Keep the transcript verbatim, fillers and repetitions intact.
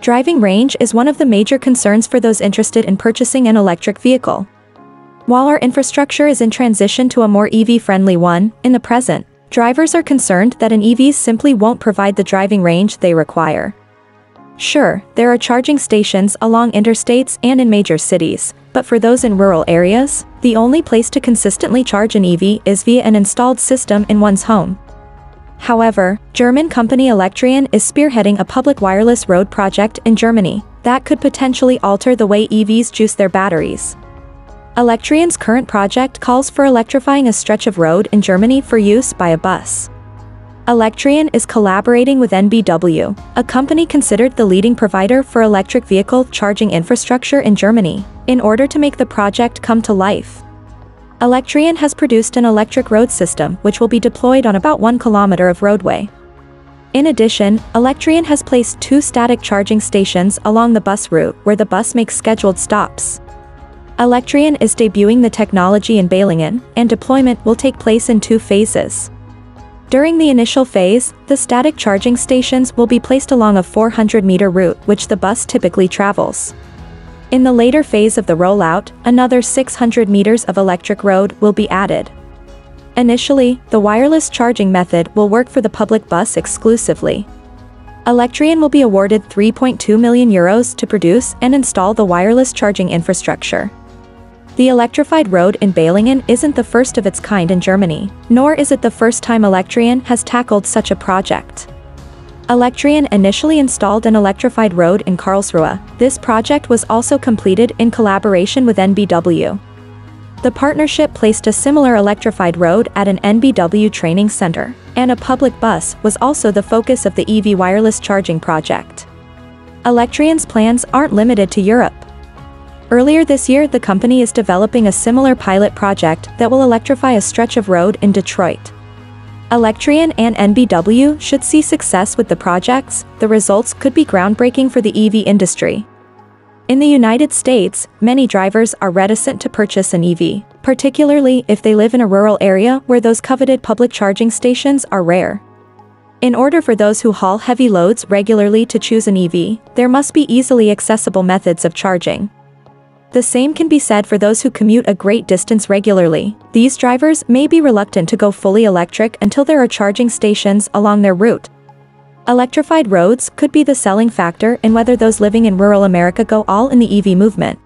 Driving range is one of the major concerns for those interested in purchasing an electric vehicle. While our infrastructure is in transition to a more E V-friendly one, in the present, drivers are concerned that an E V simply won't provide the driving range they require. Sure, there are charging stations along interstates and in major cities, but for those in rural areas, the only place to consistently charge an E V is via an installed system in one's home. However, German company Electreon is spearheading a public wireless road project in Germany that could potentially alter the way E Vs juice their batteries. Electreon's current project calls for electrifying a stretch of road in Germany for use by a bus. Electreon is collaborating with N B W, a company considered the leading provider for electric vehicle charging infrastructure in Germany, in order to make the project come to life. Electreon has produced an electric road system which will be deployed on about one kilometer of roadway. In addition, Electreon has placed two static charging stations along the bus route where the bus makes scheduled stops. Electreon is debuting the technology in Balingen, and deployment will take place in two phases. During the initial phase, the static charging stations will be placed along a four hundred meter route which the bus typically travels. In the later phase of the rollout, another six hundred meters of electric road will be added. Initially, the wireless charging method will work for the public bus exclusively. Electreon will be awarded three point two million euros to produce and install the wireless charging infrastructure. The electrified road in Balingen isn't the first of its kind in Germany, nor is it the first time Electreon has tackled such a project. Electreon initially installed an electrified road in Karlsruhe. This project was also completed in collaboration with N B W. The partnership placed a similar electrified road at an N B W training center, and a public bus was also the focus of the E V wireless charging project. Electreon's plans aren't limited to Europe. Earlier this year, the company is developing a similar pilot project that will electrify a stretch of road in Detroit. Electreon and N B W should see success with the projects. The results could be groundbreaking for the E V industry. In the United States, many drivers are reticent to purchase an E V, particularly if they live in a rural area where those coveted public charging stations are rare. In order for those who haul heavy loads regularly to choose an E V, there must be easily accessible methods of charging. The same can be said for those who commute a great distance regularly. These drivers may be reluctant to go fully electric until there are charging stations along their route. Electrified roads could be the selling factor in whether those living in rural America go all in the E V movement.